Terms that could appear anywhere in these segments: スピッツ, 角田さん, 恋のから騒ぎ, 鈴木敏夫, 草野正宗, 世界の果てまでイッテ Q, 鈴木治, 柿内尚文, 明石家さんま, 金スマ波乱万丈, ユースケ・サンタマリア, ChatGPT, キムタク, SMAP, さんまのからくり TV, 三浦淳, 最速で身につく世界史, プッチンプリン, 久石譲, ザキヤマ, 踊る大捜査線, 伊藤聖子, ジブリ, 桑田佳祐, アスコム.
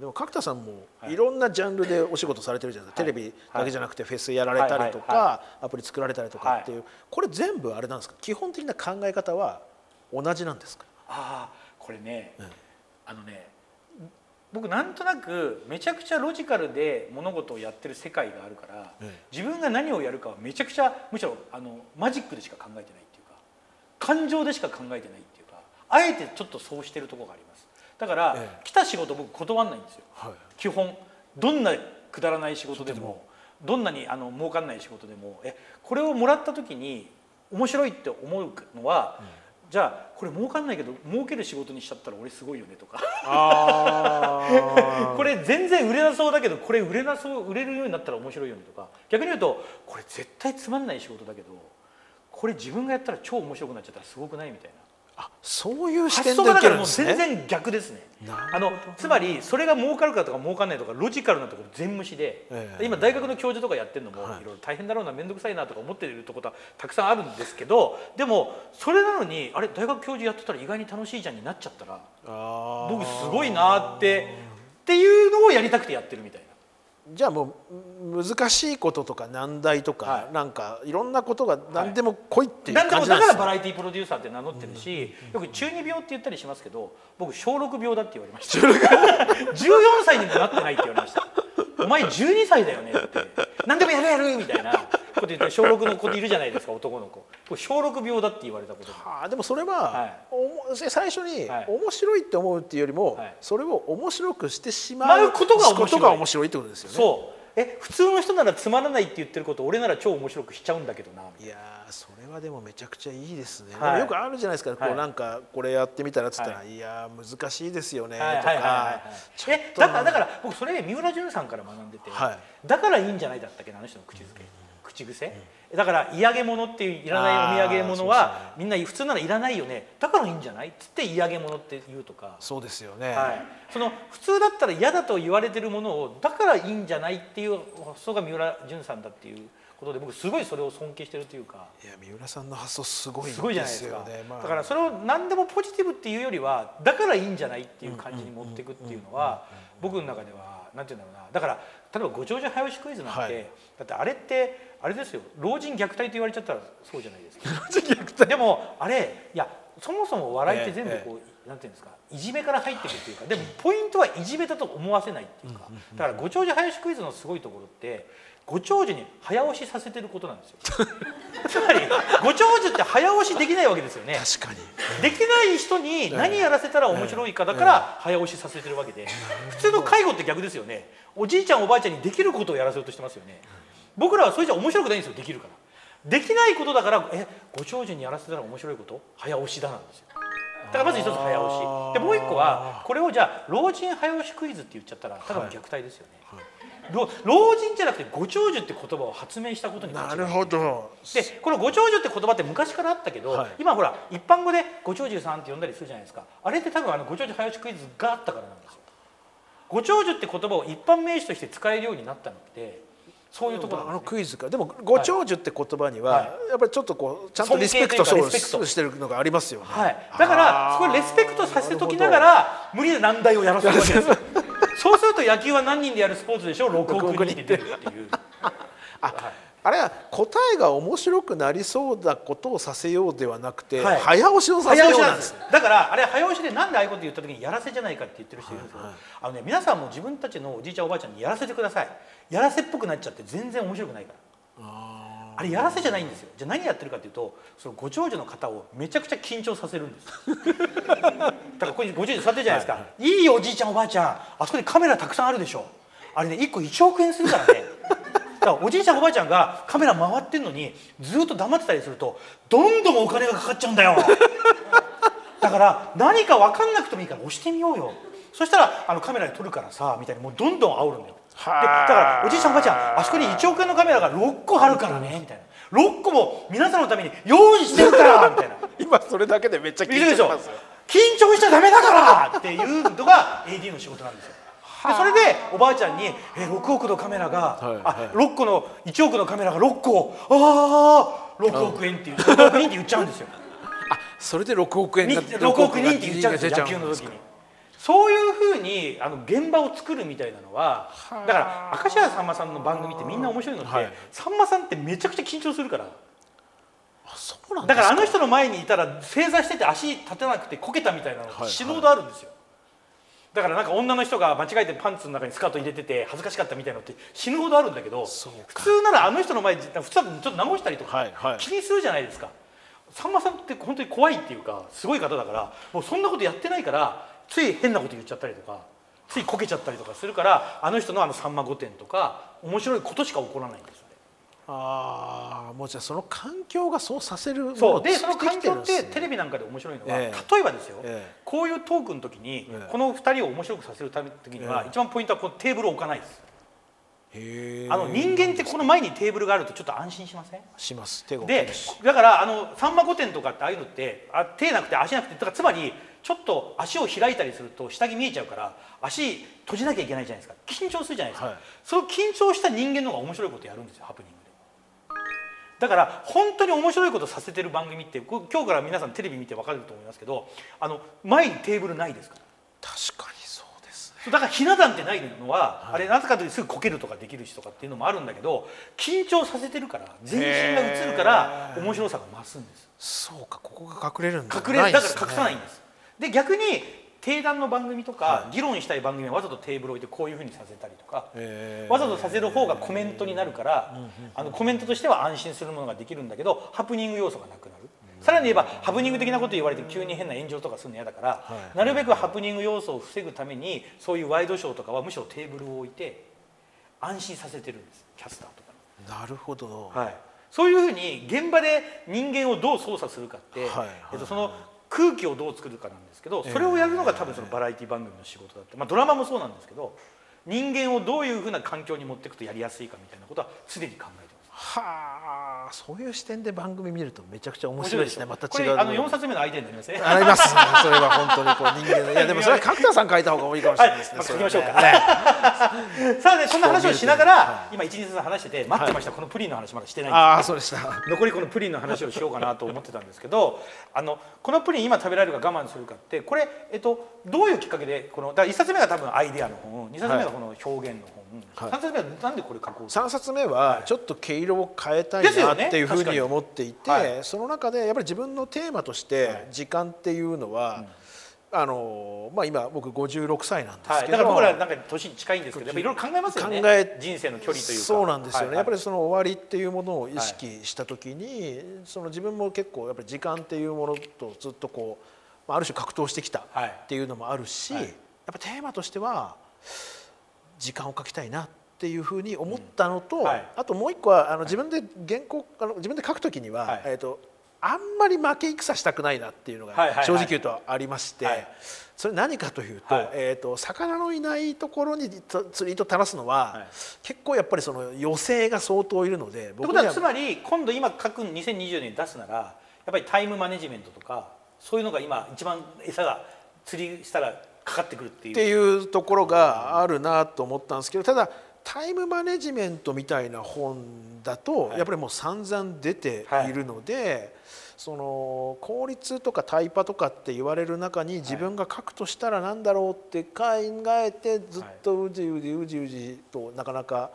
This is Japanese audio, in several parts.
でも角田さんもいろんなジャンルでお仕事されてるじゃないですか、はい、テレビだけじゃなくてフェスやられたりとかアプリ作られたりとかっていう、これ全部あれなんですか、基本的な考え方は同じなんですか？ああ、これね、うん、僕なんとなくめちゃくちゃロジカルで物事をやってる世界があるから、うん、自分が何をやるかはめちゃくちゃむしろマジックでしか考えてないっていうか、感情でしか考えてないっていうか、あえてちょっとそうしてるところがあります。だから、来た仕事僕断らないんですよ、はい、基本どんなくだらない仕事でもどんなに儲かんない仕事でもこれをもらった時に面白いって思うのは、うん、じゃあこれ儲かんないけど儲ける仕事にしちゃったら俺すごいよねとかこれ全然売れなそうだけどこれ売れるようになったら面白いよねとか、逆に言うとこれ絶対つまんない仕事だけどこれ自分がやったら超面白くなっちゃったらすごくないみたいな。あ、そういう視点で受けるんですね。発想がだからもう全然逆ですね。つまりそれが儲かるかとか儲かんないとかロジカルなところ全無視で、今大学の教授とかやってるのもいろいろ大変だろうな、面倒くさいなとか思っているところはたくさんあるんですけど、でもそれなのにあれ大学教授やってたら意外に楽しいじゃんになっちゃったら僕すごいなっていうのをやりたくてやってるみたいな。じゃあもう難しいこととか難題とかなんかいろんなことが何でも来いっていう感じなんですね。だからバラエティプロデューサーって名乗ってるし、よく中二病って言ったりしますけど、僕小6病だって言われました14歳にもなってないって言われました。お前12歳だよねって何でもやるやるみたいなこと言って小6の子いるじゃないですか、男の子。小6病だって言われたことが。でもそれは最初に面白いって思うっていうよりもそれを面白くしてしまうことが面白いってことですよね。そう普通の人ならつまらないって言ってること俺なら超面白くしちゃうんだけどな。いやそれはでもめちゃくちゃいいですね。よくあるじゃないですか、こうなんかこれやってみたらっつったらいや難しいですよねとか。だから僕それ三浦淳さんから学んでて、だからいいんじゃないだったっけな、あの人の口づけ口癖。だから嫌げ物っていういらないお土産物はみんな普通ならいらないよね、だからいいんじゃないっつって嫌げ物って言うとか。そうですよね、その普通だったら嫌だと言われてるものをだからいいんじゃないっていう発想が三浦淳さんだっていうことで、僕すごいそれを尊敬してるというか。いや三浦さんの発想すごいんですよね。だからそれを何でもポジティブっていうよりはだからいいんじゃないっていう感じに持っていくっていうのは僕の中ではなんていうんだろうな。だから例えばご長寿早押しクイズなんて、だってあれってあれですよ、老人虐待と言われちゃったらそうじゃないですか。老人虐待でもあれいやそもそも笑いって全部こうなんていうんですか、いじめから入ってくるというか、でもポイントはいじめだと思わせないっていうか。だからご長寿早押しクイズのすごいところってご長寿に早押しさせてることなんですよつまりご長寿って早押しできないわけですよね。確かにできない人に何やらせたら面白いかだから早押しさせてるわけで、普通の介護って逆ですよね。おじいちゃんおばあちゃんにできることをやらせようとしてますよね。僕らはそれじゃ面白くないんですよ、できるから。できないことだからご長寿にやらせたら面白いこと早押しだなんですよ。だからまず一つ早押しで、もう一個はこれをじゃあ老人早押しクイズって言っちゃったらただの虐待ですよね、老人じゃなくてご長寿って言葉を発明したことに。なるほど。でこのご長寿って言葉って昔からあったけど、今ほら一般語でご長寿さんって呼んだりするじゃないですか。あれって多分ご長寿早押しクイズがあったからなんですよ。ご長寿って言葉を一般名詞として使えるようになったのってそういうところ、ね、あのクイズか。でもご長寿って言葉には、やっぱりちょっとこうちゃんとリスペクトしてるのがありますよね、だからそこレスペクトさせときながら無理な難題をやらせるわけですそうすると野球は何人でやるスポーツでしょう、6億人で出るっていうあれは答えが面白くなりそうなことをさせようではなくて、早押しをさせようなんです。だからあれ早押しでなんでああいうこと言った時にやらせじゃないかって言ってる人いるんですけど、皆さんも自分たちのおじいちゃんおばあちゃんにやらせてください。やらせっぽくなっちゃって全然面白くないから。あれやらせじゃないんですよ。じゃあ何やってるかというと、そのご長寿の方をめちゃくちゃ緊張させるんですだからここにご長寿座ってるじゃないですか、いいおじいちゃんおばあちゃん、あそこにカメラたくさんあるでしょ、あれね1個1億円するからねだからおじいちゃんおばあちゃんがカメラ回ってるのにずっと黙ってたりするとどんどんお金がかかっちゃうんだよだから何か分かんなくてもいいから押してみようよ、そしたらカメラで撮るからさみたいにもうどんどん煽るんだよ。だからおじいちゃんおばあちゃん、あそこに1億円のカメラが6個あるからねみたいな、6個も皆さんのために用意してるからみたいな今それだけでめっちゃ緊張しますよ。緊張しちゃダメだからっていうのが AD の仕事なんですよ。でそれでおばあちゃんに6億のカメラが、6個の1億のカメラが6個ああ6億円っていう6億人って言っちゃうんですよ。あ、それで6億円が6億人って言っちゃうんですよ、野球の時に。そういうふうに現場を作るみたいなのは、だから明石家さんまさんの番組ってみんな面白いのって、はい、さんまさんってめちゃくちゃ緊張するから。あ、そうなんですか。だからあの人の前にいたら正座してて足立てなくてこけたみたいなのが死ぬほどあるんですよ。はいはい、だからなんか女の人が間違えてパンツの中にスカート入れてて恥ずかしかったみたいなのって死ぬほどあるんだけど、普通ならあの人の前普通だとちょっと直したりとか気にするじゃないですか。さんまさんって本当に怖いっていうかすごい方だから、もうそんなことやってないからつい変なこと言っちゃったりとかついこけちゃったりとかするから、あの人のさんま御殿とか面白いことしか起こらないんですよね。ああ、もうじゃあその環境がそうさせるものを作ってきてるんですね。そうで、その環境ってテレビなんかで面白いのは、例えばですよ、こういうトークの時に、この2人を面白くさせるため時には、一番ポイントはこのテーブルを置かないです。人間ってこの前にテーブルがあるとちょっと安心しません？します。手がで、だからさんま御殿とかってああいうのって、手なくて足なくて、だからつまりちょっと足を開いたりすると下着見えちゃうから足閉じなきゃいけないじゃないですか。緊張するじゃないですか。はい、その緊張した人間の方が面白いことやるんですよ、ハプニングで。だから本当に面白いことさせてる番組って、今日から皆さんテレビ見て分かると思いますけど、前にテーブルないですから。確かにそうですね。だからひな壇ってないのは、はい、あれなぜかというとすぐこけるとかできるしとかっていうのもあるんだけど、緊張させてるから全身が映るから面白さが増すんです。そうか、ここが隠れるんだ。隠れないですね。だから隠さないんです。で、逆に定談の番組とか議論したい番組はわざとテーブル置いてこういうふうにさせたりとか、わざとさせる方がコメントになるから、コメントとしては安心するものができるんだけど、ハプニング要素がなくなる。さらに言えばハプニング的なこと言われて急に変な炎上とかするの嫌だから、なるべくハプニング要素を防ぐためにそういうワイドショーとかはむしろテーブルを置いて安心させてるんです、キャスターとか。なるほど。はい、そういうふうに現場で人間をどう操作するかって、その空気をどう作るかなんですけど、それをやるのが多分そのバラエティ番組の仕事だって、ドラマもそうなんですけど、人間をどういうふうな環境に持っていくとやりやすいかみたいなことは常に考えてます。はあ、そういう視点で番組見るとめちゃくちゃ面白いですね。また違う、4冊目のアイデアになりますね。なります、ね、それは本当にこう人間の、いやでもそれは角田さん書いた方が多いかもしれないですね。書きましょうか。さあね、そんな話をしながら今1、2冊話してて待ってました、このプリンの話まだしてないんです。ああ、そうでした。残りこのプリンの話をしようかなと思ってたんですけど、このプリン今食べられるか我慢するかって、これ、どういうきっかけでこの、だから1冊目が多分アイデアの本、2冊目がこの表現の本、3冊目はなんでこれ書こう。3冊目はちょっと毛色を変えたいなっていうふうに思っていて、その中でやっぱり自分のテーマとして時間っていうのは、今僕56歳なんですけど、だから僕らなんか年近いんですけど、いろいろ考えますよね。人生の距離というか。そうなんですよね。やっぱりその終わりっていうものを意識した時に、その自分も結構やっぱり時間っていうものとずっとこうある種格闘してきたっていうのもあるし、やっぱテーマとしては時間を書きたいなっていうふうに思ったのと、あともう一個は自分で原稿自分で書く時にはあんまり負け戦したくないなっていうのが正直言うとありまして、それ何かというと、魚のいないところに釣り糸垂らすのは結構やっぱりその余生が相当いるので。ということはつまり今度今書く2020年出すならやっぱりタイムマネジメントとかそういうのが今一番餌が釣りしたらかかってくるっていうところがあるなと思ったんですけど、ただタイムマネジメントみたいな本だとやっぱりもう散々出ているので、その効率とかタイパとかって言われる中に自分が書くとしたら何だろうって考えて、ずっとうじうじとなかなか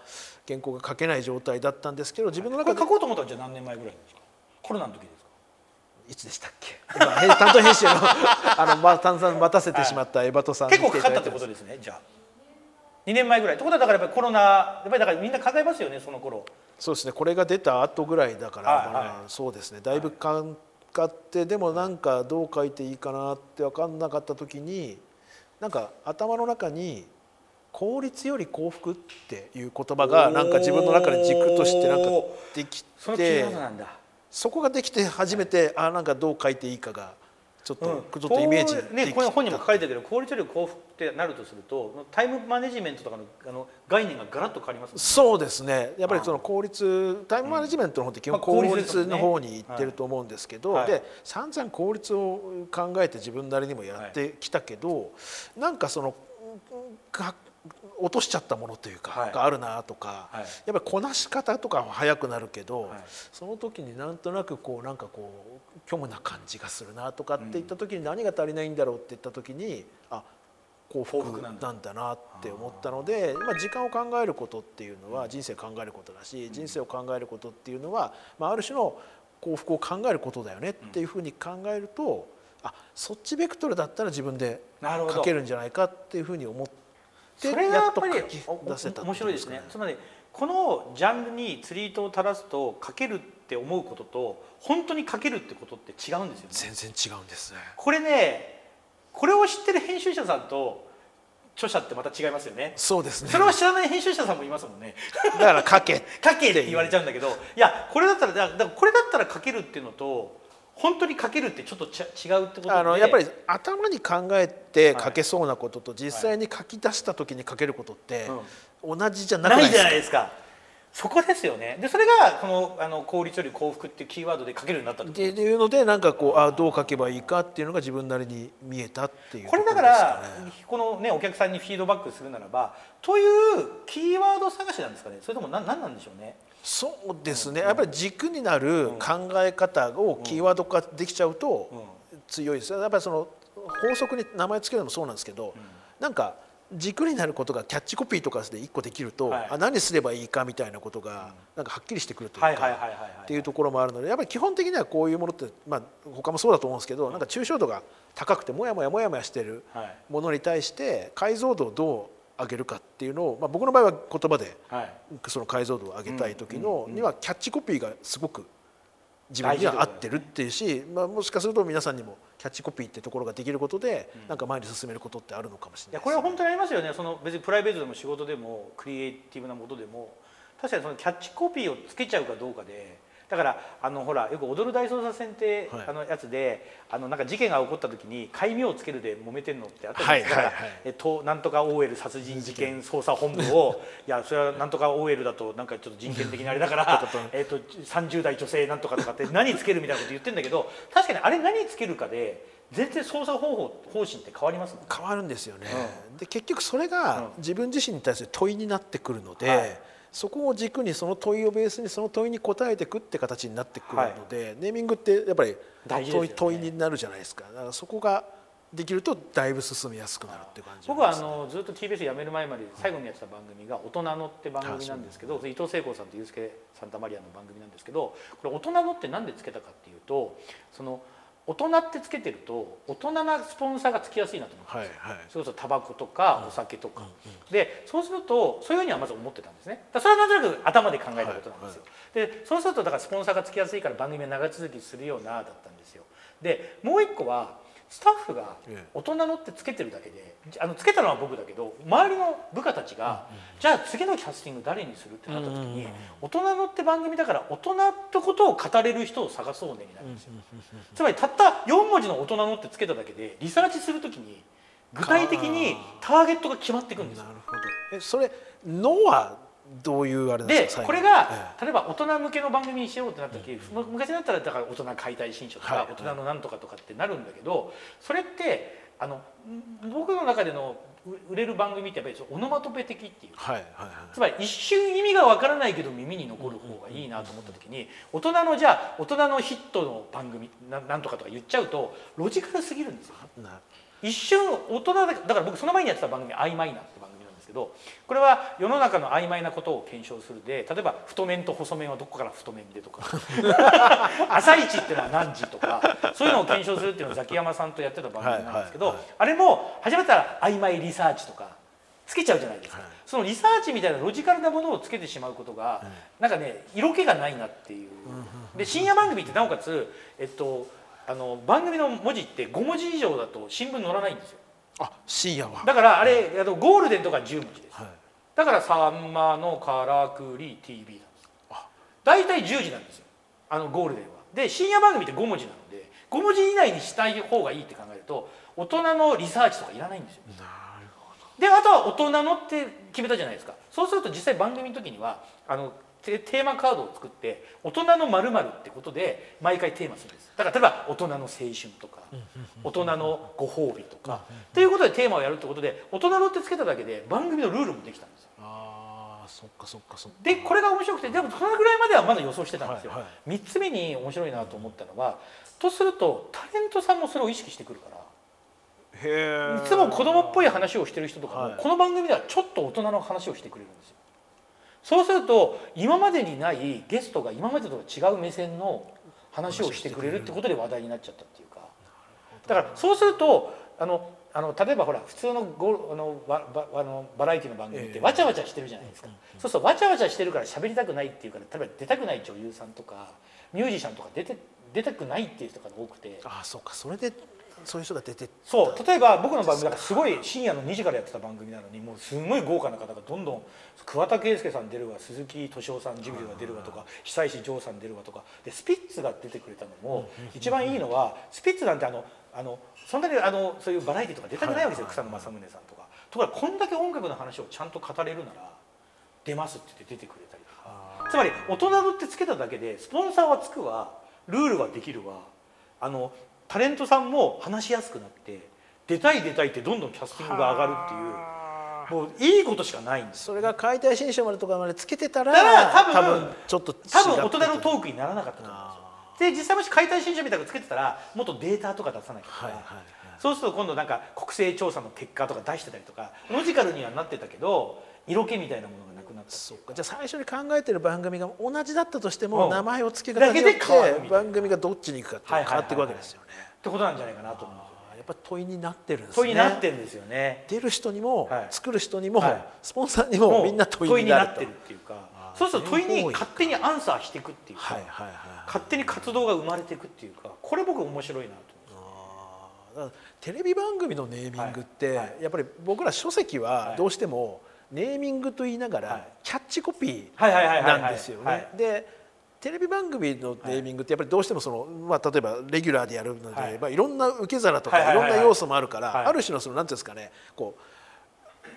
原稿が書けない状態だったんですけど、自分の中で書こうと思ったのはじゃあ何年前ぐらいですか？コロナの時ですか？いつでしたっけ？担当編集の炭酸待たせてしまったエバトさん、結構かかったってことですね。じゃあ2年前ぐらいってことは、だからやっぱりコロナ、やっぱりだからみんな考えますよね、その頃。そうですね、これが出た後ぐらいだから、そうですね、だいぶかかって、でもなんかどう書いていいかなって分かんなかった時に、なんか頭の中に効率より幸福っていう言葉がなんか自分の中で軸としてなんかできて、そのキーワードなんだ。そこができて初めて、あ、なんかどう書いていいかが。ちょっとイメージね、これ本にも書かれてるけど、効率より幸福ってなるとするとタイムマネジメントとかの概念がガラッと変わりますね。そうですね、やっぱりその効率、タイムマネジメントの方って基本効率の方にいってると思うんですけど、で散々効率を考えて自分なりにもやってきたけど、なんかその落としちゃったものというかがあるなとか、やっぱりこなし方とかは早くなるけど、その時になんとなくこうなんかこう虚無な感じがするなとかっていった時に、何が足りないんだろうっていった時に、あ、幸福なんだなって思ったので、まあ、時間を考えることっていうのは人生を考えることだし、人生を考えることっていうのは、まあ、ある種の幸福を考えることだよねっていうふうに考えると、あ、そっちベクトルだったら自分で書けるんじゃないかっていうふうに思って、それがやっぱり面白いですね。つまりこのジャンルに釣り糸を垂らすと書けるって思うことと本当に書けるってことって違うんですよね。全然違うんですね。これね、これを知ってる編集者さんと著者ってまた違いますよね。そうですね。それを知らない編集者さんもいますもんね。だから書け書けって言われちゃうんだけど、いやこれだったら、これだったら書けるっていうのと本当に書けるってちょっと違うってことで、やっぱり頭に考えて書けそうなことと実際に書き出した時に書けることって同じじゃなくないですか。そこですよね。でそれがこの効率より幸福っていうキーワードで書けるようになったっていうので、なんかこう、あ、どう書けばいいかっていうのが自分なりに見えたっていう、ね、これだからこのね、お客さんにフィードバックするならばというキーワード探しなんですかね。それとも何なんでしょうね。そうですね、やっぱり軸になる考え方をキーワード化できちゃうと強いです。やっぱりその法則に名前つけるのもそうなんですけど、なんか軸になることがキャッチコピーとかで1個できると、はい、あ、何すればいいかみたいなことがなんかはっきりしてくるというかっていうところもあるので、やっぱり基本的にはこういうものって、まあ、他もそうだと思うんですけど、なんか抽象度が高くてもやもやしてるものに対して解像度をどう上げるかっていうのを、まあ、僕の場合は言葉でその解像度を上げたい時のにはキャッチコピーがすごく自分には合ってるっていうし、まあ、もしかすると皆さんにもキャッチコピーってところができることで、なんか前に進めることってあるのかもしれないですね。いや、これは本当にありますよね。その別にプライベートでも仕事でもクリエイティブなことでも、確かにそのキャッチコピーをつけちゃうかどうかで、だからほらよく「踊る大捜査線」ってやつで、なんか事件が起こった時に戒名をつけるで揉めてんのってあったじゃないですか。なんとか OL 殺人事件捜査本部をいや、それはなんとか OL だとなんかちょっと人権的なあれだから30代女性なんとかとかって何つけるみたいなこと言ってるんだけど、確かにあれ何つけるかで全然捜査方針って変わりますもんね。変わるんですよね。で結局それが自分自身に対する問いになってくるので、はい、そこを軸にその問いをベースにその問いに答えていくって形になってくるので、はい、ネーミングってやっぱり問いになるじゃないですか。だからそこができるとだいぶ進みやすくなるっていう感じ、ね。僕はずっと TBS 辞める前まで最後にやってた番組が「大人の」って番組なんですけど、伊藤聖子さんとユースケ・サンタマリアの番組なんですけど、これ「大人の」って何でつけたかっていうと、その大人ってつけてると大人なスポンサーがつきやすいなと思ってます。はい、はい、それこそタバコとかお酒とか、でそうするとそういうふうにはまず思ってたんですね。だからそれはなんとなく頭で考えたことなんですよ。でそうするとだからスポンサーがつきやすいから番組は長続きするようなだったんですよ。でもう一個はスタッフが「大人の」ってつけてるだけで、つけたのは僕だけど、周りの部下たちがじゃあ次のキャスティング誰にするってなった時に「大人の」って番組だから大人ってことを語れる人を探そうねになるんですよ。つまりたった4文字の「大人の」ってつけただけでリサーチする時に具体的にターゲットが決まってくるんですよ。なるほど。それ「の」はどういうあれですか。でこれが例えば大人向けの番組にしようってなった時、昔だったらだから「大人解体新書」とか「大人のなんとか」とかってなるんだけど、それって僕の中での売れる番組ってやっぱりオノマトペ的っていう、つまり一瞬意味がわからないけど耳に残る方がいいなと思った時に、大人のじゃあ大人のヒットの番組なんとかとか言っちゃうとロジカルすぎるんですよ。一瞬大人だから、僕その前にやってた番組「曖昧な」って番組、これは世の中の曖昧なことを検証するで、例えば太麺と細麺はどこから太麺でとか朝一っていうのは何時とか、そういうのを検証するっていうのをザキヤマさんとやってた番組なんですけど、あれも始めたら曖昧リサーチとかつけちゃうじゃないですか。そのリサーチみたいなロジカルなものをつけてしまうことがなんかね、色気がないなっていう。で深夜番組ってなおかつ、番組の文字って5文字以上だと新聞載らないんですよ。あ、深夜はだからあれゴールデンとか10文字です、はい、だから「さんまのからくり TV」なんです。大体10時なんですよ、ゴールデンは。で深夜番組って5文字なので5文字以内にしたい方がいいって考えると、大人のリサーチとかいらないんですよ。なるほど。であとは「大人の」って決めたじゃないですか。そうすると実際番組の時にはテーマカードを作って「大人の〇〇」ってことで毎回テーマするんです。だから例えば「大人の青春」とか「大人のご褒美」とかっていうことでテーマをやるってことで「大人の」ってつけただけで番組のルールもできたんですよ。あ、そっかそっかそっか。でこれが面白くて、でもそのぐらいまではまだ予想してたんですよ。3つ目に面白いなと思ったのは、とするとタレントさんもそれを意識してくるから。いつも子供っぽい話をしてる人とかも、はい、この番組ではちょっと大人の話をしてくれるんですよ。そうすると今までにないゲストが今までとは違う目線の話をしてくれるってことで話題になっちゃったっていうか、だからそうすると例えばほら普通のバラエティの番組ってわちゃわちゃしてるじゃないですか。そうするとわちゃわちゃしてるから喋りたくないっていうから、例えば出たくない女優さんとかミュージシャンとか出たくないっていう人が多くて、ああそうか、それでそういう人が出てった。そう、例えば僕の番組だからすごい深夜の2時からやってた番組なのに、もうすごい豪華な方がどんどん、桑田佳祐さん出るわ、鈴木敏夫さんジブリが出るわとか、久石譲さん出るわとかで、スピッツが出てくれたのも一番いいのは、スピッツなんてそんなにそういうバラエティとか出たくないわけですよ、草野正宗さんとか。ところがこんだけ音楽の話をちゃんと語れるなら出ますって言って出てくれたりとか、つまり大人のってつけただけでスポンサーはつくわ、ルールはできるわ、タレントさんも話しやすくなって、出たい出たいってどんどんキャスティングが上がるっていう、もういいことしかないんです。それが解体新書までとかまでつけてたら多分大人のトークにならなかったと思うんですよ。で実際もし解体新書みたいなのつけてたらもっとデータとか出さなきゃいけない、そうすると今度なんか国勢調査の結果とか出してたりとか、ロジカルにはなってたけど色気みたいなものがなくなった。そうか、じゃあ最初に考えてる番組が同じだったとしても、名前を付け方によって番組がどっちに行くかって変わっていくわけですよね。ってことなんじゃないかなと思うんですよね。やっぱり問いになってるんですね。問いになってるんですよね。出る人にも作る人にもスポンサーにもみんな問いになってるっていうか、そうすると問いに勝手にアンサーしていくっていうか、勝手に活動が生まれていくっていうか、これ僕面白いなと。テレビ番組のネーミングってやっぱり僕ら書籍はどうしてもネーミングと言いながらキャッチコピーなんですよね。でテレビ番組のネーミングってやっぱりどうしても例えばレギュラーでやるので言えばいろんな受け皿とかいろんな要素もあるから、ある種の何ていうんですかね、こ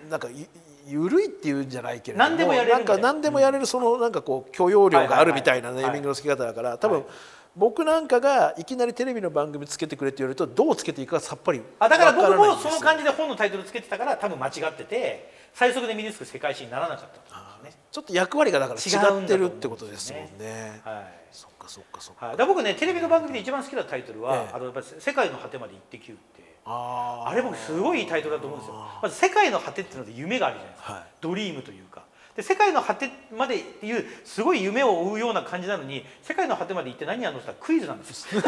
うなんか緩いっていうんじゃないけれども、何でもやれるそのなんかこう許容量があるみたいなネーミングの付け方だから、多分僕なんかがいきなりテレビの番組つけてくれって言われるとどうつけていくかさっぱり分からないんですよ。だから僕もその感じで本のタイトルつけてたから多分間違ってて最速で身につく世界史にならなかったと思うんですね。ちょっと役割がだから違ってるってことですもんね。そっかそっかそっか。だから僕ねテレビの番組で一番好きなタイトルはやっぱり世界の果てまでイッテ Q ってあれ僕すごいいいタイトルだと思うんですよ。まず世界の果てっていうので夢があるじゃないですか。ドリームというか。で世界の果てまでっていうすごい夢を追うような感じなのに、世界の果てまで行って何やるのって言ったらクイズなんですよ。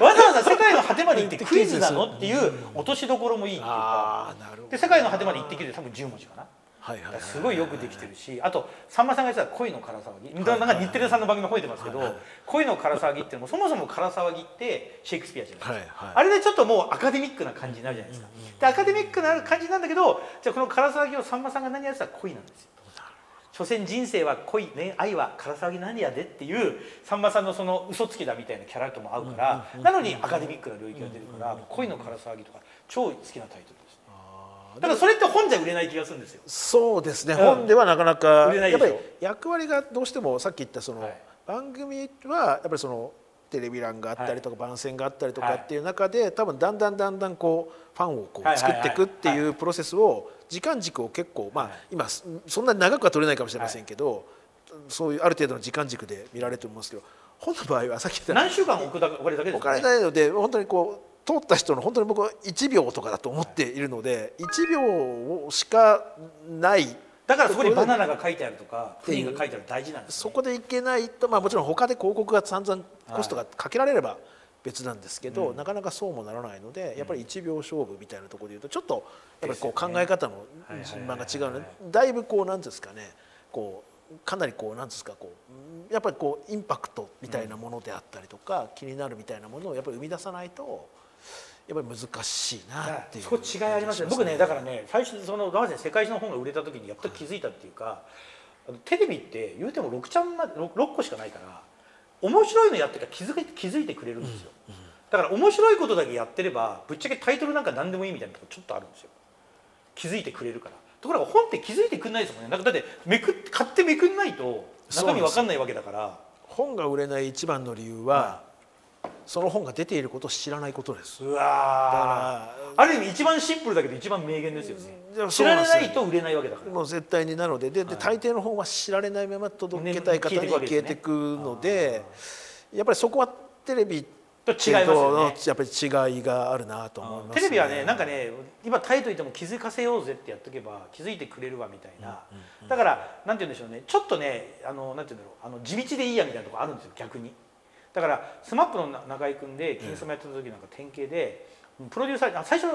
わざわざ世界の果てまで行ってクイズなのっていう落としどころもいいっていうか、で世界の果てまで行ってきて多分10文字かな。すごいよくできてるし、あとさんまさんが言ってた恋のから騒ぎ、なんか日テレさんの番組も吠えてますけど、恋のから騒ぎっていうのもそもそもから騒ぎってシェイクスピアじゃないですか。あれでちょっともうアカデミックな感じになるじゃないですか。でアカデミックな感じなんだけど、じゃあこのから騒ぎをさんまさんが何やってたら恋なんですよ。所詮人生は恋、ね、愛はから騒ぎなんやでっていうさんまさんのその嘘つきだみたいなキャラとも合うから、なのにアカデミックな領域が出るから、恋のから騒ぎとか超好きなタイトルですね。だからそれって本じゃ売れない気がするんですよ。そうですね、本ではなかなか売れないでしょ。やっぱり役割がどうしてもさっき言ったその番組はやっぱりそのテレビ欄があったりとか番宣があったりとかっていう中で、多分だんだんこうファンをこう作っていくっていうプロセスを、時間軸を結構今そんなに長くは取れないかもしれませんけど、そういうある程度の時間軸で見られてますけど、本の場合はさっき言った何週間置かれないので、本当にこう通った人の本当に僕は1秒とかだと思っているので、1秒しかない。だからそこにバナナが書いてあるとかプリンが書いてある大事なんですね。そこでいけないと、もちろん他で広告が散々コストがかけられれば別なんですけど、なかなかそうもならないので、やっぱり1秒勝負みたいなところでいうとちょっとやっぱりこう考え方の順番が違うので、だいぶこうなんですかね、こうかなりこうなんですか、こうやっぱりこうインパクトみたいなものであったりとか、気になるみたいなものをやっぱり生み出さないと。やっぱり難しいなっていう。そこ違いありますね。僕ねだからね最初そのガーゼン世界史の本が売れた時にやっと気づいたっていうか、テレビって言うても6個しかないから、面白いのやってから気づいてくれるんですよ。だから面白いことだけやってればぶっちゃけタイトルなんか何でもいいみたいなとこちょっとあるんですよ。気づいてくれるから。ところが本って気づいてくれないですもんね。なんかだって買ってめくんないと中身わかんないわけだから。本が売れない一番の理由は、その本が出ていることを知らないことです。うわー。ある意味一番シンプルだけど一番名言ですよね。知られないと売れないわけだから。もう絶対に。なので大抵の本は知られないまま届けたい方に消えていくので、やっぱりそこはテレビと違いますよね。やっぱり違いがあるなと思いますね。テレビはね、なんかね、今タイといても気づかせようぜってやっとけば気づいてくれるわみたいな。だからなんて言うんでしょうね、ちょっとね、なんて言うんだろう、地道でいいやみたいなとこあるんですよ逆に。だからSMAPの中井君で「金スマ」やってた時なんか典型で、プロデューサー最初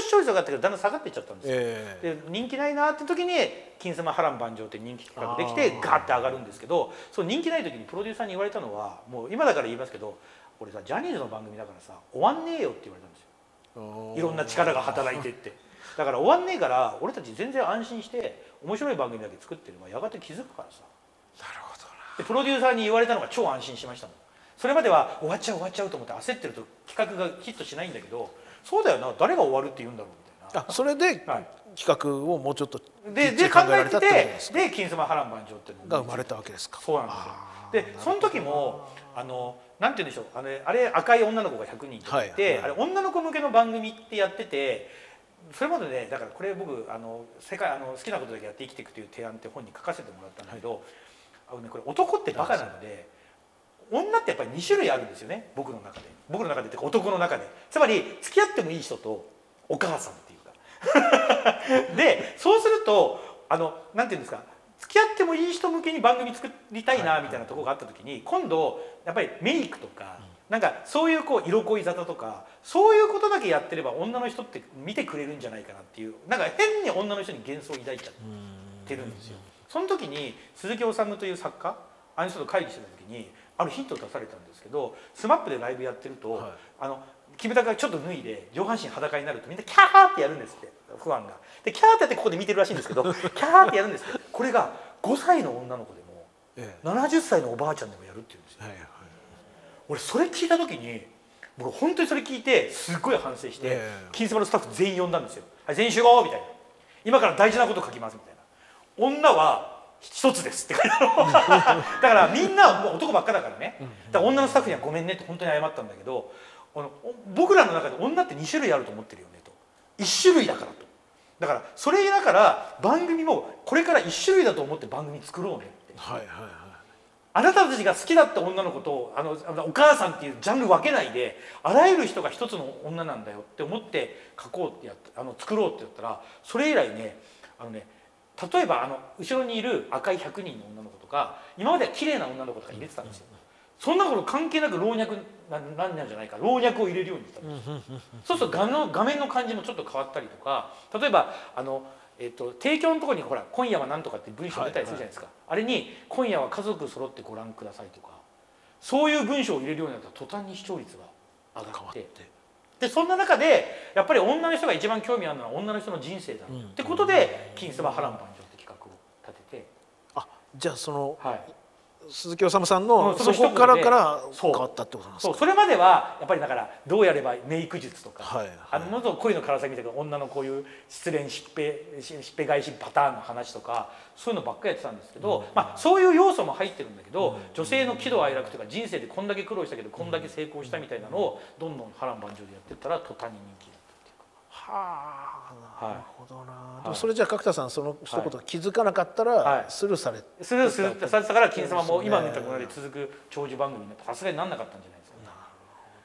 視聴率上がったけどだんだん下がっていっちゃったんですよ、で人気ないなって時に「金スマ波乱万丈」って人気企画できてガーッて上がるんですけど、その人気ない時にプロデューサーに言われたのは、もう今だから言いますけど、俺さジャニーズの番組だからさ終わんねえよって言われたんですよ。いろんな力が働いてって。だから終わんねえから俺たち全然安心して面白い番組だけ作ってるのはやがて気づくからさ。なるほどな。でプロデューサーに言われたのが超安心しましたもん。それまでは終わっちゃうと思って焦ってると企画がヒットしないんだけど、そうだよな、誰が終わるって言うんだろうみたいな。それで企画をもうちょっとで考えてて、で「金スマ波乱万丈」ってのが生まれたわけですか。そうなんですよ。でその時もなんて言うんでしょう、あれ赤い女の子が100人いて、あれ女の子向けの番組ってやってて、それまでね、だからこれ僕好きなことだけやって生きていくという提案って本に書かせてもらったんだけど、これ男ってバカなので。女ってやっぱり2種類あるんですよね、僕の中でっていうか男の中で、つまり付き合ってもいい人とお母さんっていうかで、そうするとなんていうんですか、付き合ってもいい人向けに番組作りたいなみたいなところがあった時に、今度やっぱりメイクとか、なんかそういうこう色恋沙汰とかそういうことだけやってれば女の人って見てくれるんじゃないかなっていう、なんか変に女の人に幻想を抱いちゃってるんですよ。その時に鈴木治という作家、あの人と会議してた時にあるヒントを出されたんですけど、SMAP でライブやってると、はい、キムタクがちょっと脱いで上半身裸になるとみんなキャーってやるんですって、ファンが。でキャーってやってここで見てるらしいんですけどキャーってやるんですって。これが5歳の女の子でも、70歳のおばあちゃんでもやるって言うんですよ。俺それ聞いた時に、僕本当にそれ聞いてすっごい反省して「金スマ」のスタッフ全員呼んだんですよ。はい、全員集合みたいな、今から大事なこと書きますみたいな。女は一つですって書いてあるだからみんなもう男ばっかだからね、だから女のスタッフにはごめんねって本当に謝ったんだけど、僕らの中で女って2種類あると思ってるよねと、1種類だからと、だからそれだから番組もこれから1種類だと思って番組作ろうねって、あなたたちが好きだった女の子とお母さんっていうジャンル分けないで、あらゆる人が一つの女なんだよって思って書こうって作ろうってやったら、それ以来ね、例えば後ろにいる赤い100人の女の子とか、今までは綺麗な女の子とか入れてたんですよ。そんなこと関係なく老若なんじゃないか、老若を入れるようにしたんですよ。そうすると画面の感じもちょっと変わったりとか、例えば提供のところにほら「今夜は何とか」って文章出たりするじゃないですか、あれに「今夜は家族揃ってご覧ください」とか、そういう文章を入れるようになったら途端に視聴率が上がって、でそんな中でやっぱり女の人が一番興味あるのは女の人の人生だってことで「金スマ波乱万丈」って企画を立てて、あ、じゃあその、鈴木治さんのそこから変わったってことなんですか。それまではやっぱりだからどうやればメイク術とか、もっと恋のからさぎみたいな女のこういう失恋しっぺ返しパターンの話とか、そういうのばっかりやってたんですけど、まあそういう要素も入ってるんだけど、女性の喜怒哀楽というか、人生でこんだけ苦労したけどこんだけ成功したみたいなのをどんどん波乱万丈でやってったら途端に人気だったっていうか。はあ、なるほどな。それじゃあ角田さん、その一言気づかなかったらスルーされてたから「金スマ」も今みたくなり続く長寿番組になって、さすがになんなかったんじゃないですか。なる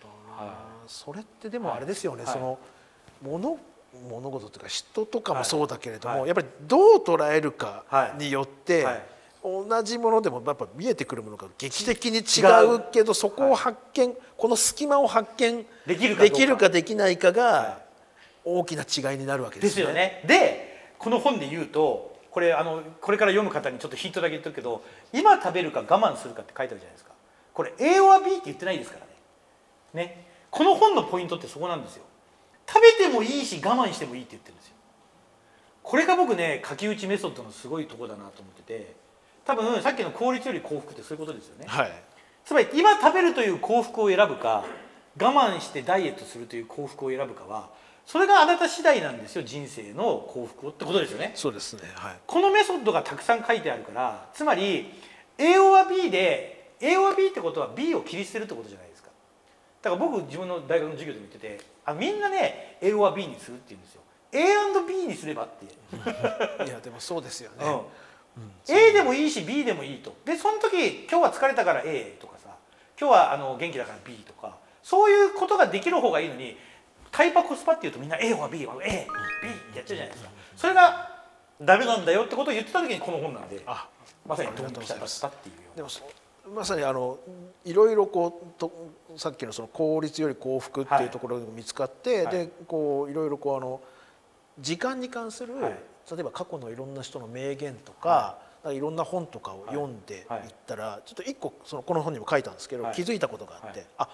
ほどな。それってでもあれですよね、その物事っていうか人とかもそうだけれども、やっぱりどう捉えるかによって同じものでもやっぱ見えてくるものが劇的に違うけど、そこを発見、この隙間を発見できるかできないかが大きな違いになるわけですよね。でこの本で言うと、これこれから読む方にちょっとヒントだけ言っとくけど、今食べるか我慢するかって書いてあるじゃないですか。これ A or B って言ってないですからね。この本のポイントってそこなんですよ。食べてもいいし我慢してもいいって言ってるんですよ。これが僕ね、書き打ちメソッドのすごいとこだなと思ってて、多分さっきの効率より幸福ってそういうことですよね。つまり今食べるという幸福を選ぶか、我慢してダイエットするという幸福を選ぶかは、それがあなた次第なんですよ、人生の幸福をってことですよね。そうですね、このメソッドがたくさん書いてあるから、つまり A or B で A or B ってことは B を切り捨てるってことじゃないですか。だから僕自分の大学の授業でも言ってて、みんなね A or B にするって言うんですよ。 A&B にすればっていやでもそうですよね、A でもいいし B でもいいと。でその時今日は疲れたから A とかさ、今日は元気だから B とか、そういうことができる方がいいのに、タイパコスパっていうとみんな A は B は A、B ってやっちゃうじゃないですか。それがダメなんだよってことを言ってた時にこの本なんで、まさにドンピシャだったっていう。でもまさにいろいろこうとさっきのその効率より幸福っていうところが見つかって、はい、でこういろいろこう時間に関する、はい、例えば過去のいろんな人の名言とか。はい、いろんな本とかを読んでいったら、ちょっと一個この本にも書いたんですけど気づいたことがあって、あ、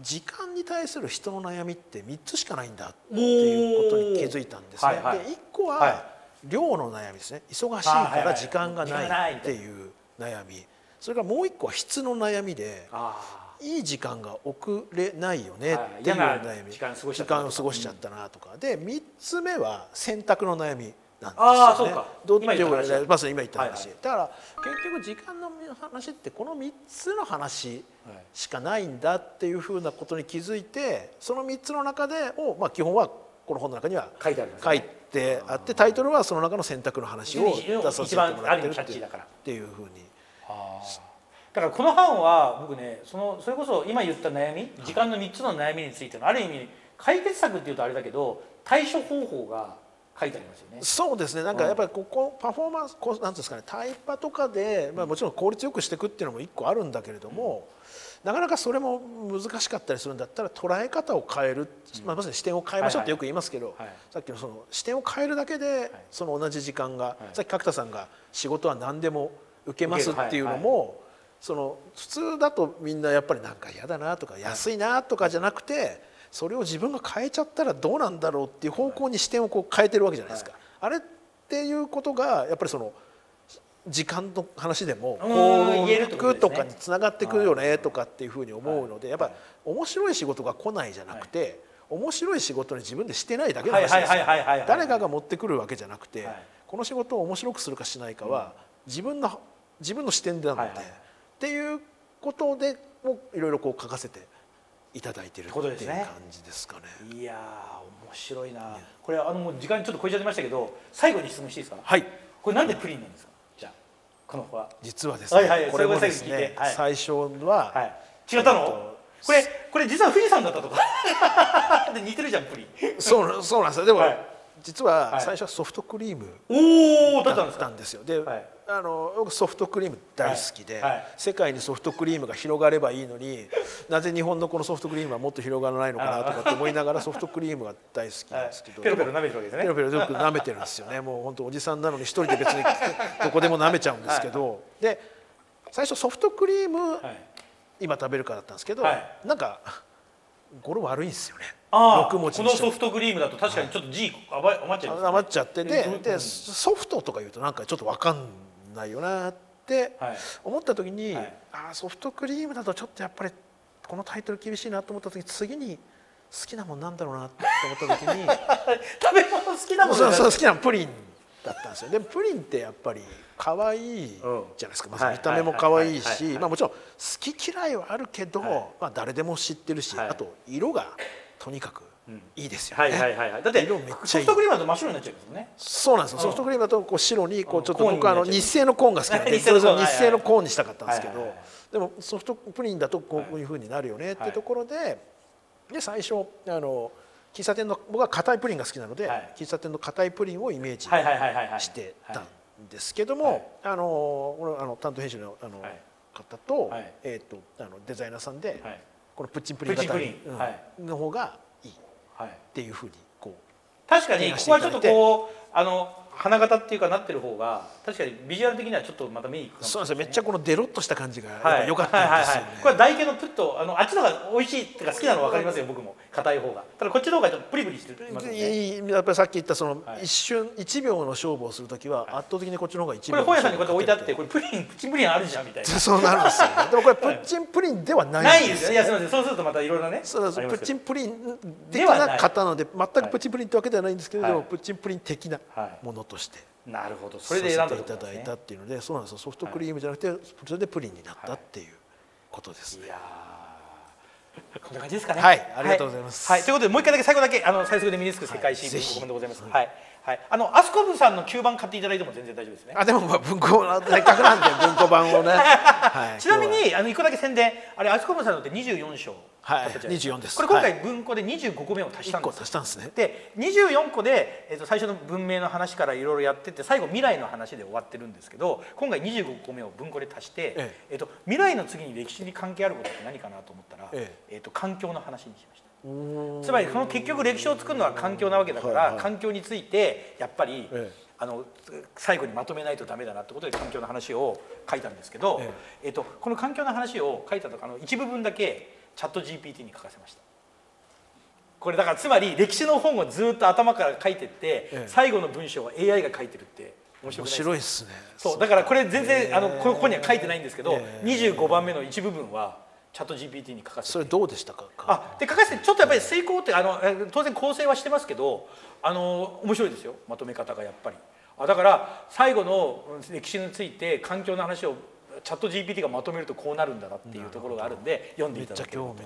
時間に対する人の悩みって3つしかないんだっていうことに気づいたんですね。で1個は量の悩みですね。忙しいから時間がないっていう悩み。それからもう1個は質の悩みで、いい時間が遅れないよねっていう悩み、時間を過ごしちゃったなとか。で3つ目は選択の悩み。まさに今言った話だから、結局時間の話ってこの3つの話しかないんだっていうふうなことに気づいて、その3つの中でを、まあ、基本はこの本の中には書いてあって、タイトルはその中の選択の話を出させてもらってるっていうふうに。だからこの本は僕ね、それこそ今言った悩み、時間の3つの悩みについてのある意味解決策っていうとあれだけど、対処方法が書いてありますよね。そうですね。なんかやっぱりこパフォーマンス、こうなんですかね、タイパとかで、まあ、もちろん効率よくしていくっていうのも一個あるんだけれども、なかなかそれも難しかったりするんだったら捉え方を変える、まず視点を変えましょうってよく言いますけど、さっきのその視点を変えるだけでその同じ時間が、さっき角田さんが仕事は何でも受けますっていうのも、その普通だとみんなやっぱりなんか嫌だなとか安いなとかじゃなくて。それを自分が変えちゃったらどうなんだろうっていう方向に視点をこう変えてるわけじゃないですか。あれっていうことがやっぱりその時間の話でもこう言えるとかにつながってくるよねとかっていうふうに思うので、やっぱ面白い仕事が来ないじゃなくて、面白い仕事に自分でしてないだけの話ですよね。誰かが持ってくるわけじゃなくて、この仕事を面白くするかしないかは自分の視点なのでっていうことでもいろいろこう書かせていただいてるっていう感じですかね。いやー面白いな。これもう時間ちょっと超えちゃってましたけど、最後に質問していいですか。はい。これなんでプリンなんですか。じゃあこの子は。実はですね。これもですね。最初は違ったの。これ実は富士山だったとか。似てるじゃんプリン。そうなんですよ。でも実は最初はソフトクリームだったんですよ。で僕ソフトクリーム大好きで、世界にソフトクリームが広がればいいのに、なぜ日本のこのソフトクリームはもっと広がらないのかなとかって思いながら、ソフトクリームが大好きなんですけど、ペロペロ舐めてるわけですね。ペロペロよく舐めてるんですよね。もう本当おじさんなのに一人で別にどこでも舐めちゃうんですけど、で最初ソフトクリーム今食べるからだったんですけど、なんか語呂悪いんですよね。このソフトクリームだと確かにちょっと字余っちゃって、でソフトとか言うとなんかちょっと分かんないよなって思った時に、あ、ソフトクリームだとちょっとやっぱりこのタイトル厳しいなと思った時に、次に好きなもんなんだろうなって思った時に食べ物好きなもん、そう好きなプリンだったんですよ。でプリンってやっぱり可愛いじゃないですか。まあ見た目も可愛いし、まあもちろん好き嫌いはあるけど、まあ誰でも知ってるし、あと色がとにかくいいですよね。だってソフトクリームだと真っ白になっちゃうんですよね。そうなんですよ。ソフトクリームだとこう白にこうちょっと僕日製のコーンが好きなんで、それぞれ日製のコーンにしたかったんですけど、でもソフトプリンだとこういうふうになるよねってところで、で最初喫茶店の、僕は硬いプリンが好きなので喫茶店の硬いプリンをイメージしてたんですけども、担当編集の方とデザイナーさんで、このプッチンプリン型の方がいいっていうふうにこう、確かにここはちょっとこう花形っていうかなってる方が確かにビジュアル的にはちょっとまた目にいくかもしれないですね。そうなんですよ。めっちゃこのデロッとした感じが良かったんですよね。これは台形のプッとあっちの方が美味しいっていうか好きなの分かりますよ。僕も硬い方が、ただこっちの方がちょっとプリプリしてるますよね。やっぱりさっき言ったその一瞬1秒の勝負をするときは圧倒的にこっちの方が1秒、これ本屋さんにこうやって置いてあって、これプッチンプリンあるじゃんみたいな、そうなるんですよ。でもこれプッチンプリンではないんですよ。いやすみません、そうするとまたいろいろね、そうです。プッチンプリン的な型なので、全くプッチンプリンってわけではないんですけれども、プッチンプリン的なものとして、なるほど、それで選んでいただいたっていうので、そうなんですよ。ソフトクリームじゃなくて、それでプリンになったっていうことですね。いやー、こんな感じですかね。はい、ありがとうございます。はい、ということでもう一回だけ最後だけ最速で身につく世界新聞文庫でございます。はい、はい、アスコブさんの旧版買っていただいても全然大丈夫ですね。あ、でもまあ文庫なんでせっかくなんで文庫版をね。ちなみに一個だけ宣伝、あれアスコブさんのって24章。はい、24です。これ今回文庫で25個目を足したんです。1個足したんですね。で24個で、最初の文明の話からいろいろやってて最後未来の話で終わってるんですけど、今回25個目を文庫で足して、未来の次に歴史に関係あることって何かなと思ったら、環境の話にしました。つまりその結局歴史を作るのは環境なわけだから、はいはい、環境についてやっぱり、最後にまとめないとダメだなってことで環境の話を書いたんですけど、この環境の話を書いたとかの一部分だけチャット GPT に書かせました。これだからつまり歴史の本をずっと頭から書いてって、最後の文章は AI が書いてるって面白いですね。そうだからこれ全然ここには書いてないんですけど、25番目の一部分はチャット GPT に書かせて、それどうでしたか？で書かせてちょっとやっぱり遂行って当然構成はしてますけど、面白いですよまとめ方がやっぱり。だから最後の歴史について環境の話をチャット GPT がまとめるとこうなるんだなっていうところがあるんで読んでいただければと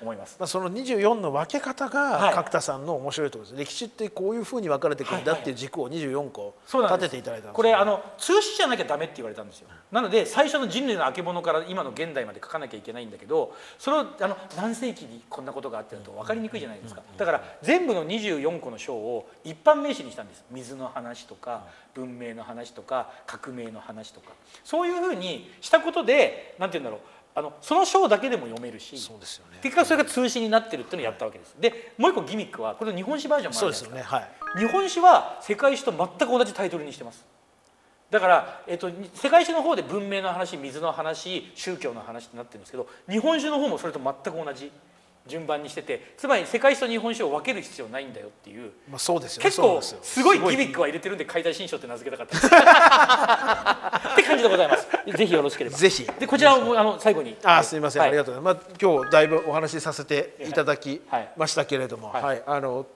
思います。その24の分け方が角田さんの面白いところです。歴史ってこういうふうに分かれていくんだっていう軸を24個立てていただいたんです。これ通史じゃなきゃダメって言われたんですよ。なので最初の人類のあけぼのから今の現代まで書かなきゃいけないんだけど、それを何世紀にこんなことがあってると分かりにくいじゃないですか。だから全部の24個の章を一般名詞にしたんです。水の話とか文明の話とか革命の話とか、そういうふうにしたことでなんて言うんだろう、その章だけでも読めるし、そうですよね、結果それが通史になってるっていうのをやったわけです。でもう一個ギミックはこれの日本史バージョンもあるんですが、日本史は世界史と全く同じタイトルにしてます。だから、世界史の方で文明の話、水の話、宗教の話ってなってるんですけど、日本史の方もそれと全く同じ順番にしてて、つまり世界史と日本史を分ける必要ないんだよっていう、結構すごいギミックは入れてるんで「解体新書」って名付けたかったですって感じでございます。ぜひよろしければ。ぜひ。でこちらを最後に。あ、すみません、ありがとうございます。今日だいぶお話しさせていただきましたけれども、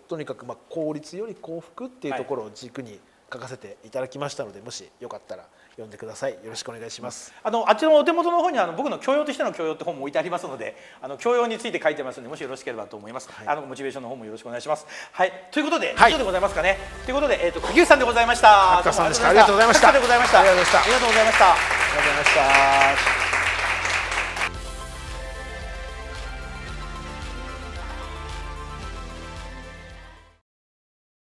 とにかく効率より幸福っていうところを軸に書かせていただきましたので、もしよかったら読んでください。よろしくお願いします。あっちのお手元の方に僕の教養としての教養って本も置いてありますので、教養について書いてますので、もしよろしければと思います。モチベーションの方もよろしくお願いします。はい。ということで以上でございますかね。ということで柿内さんでございました。柿内さんでした。ありがとうございました。ありがとうございました。ありがとうございました。ありがとうございました。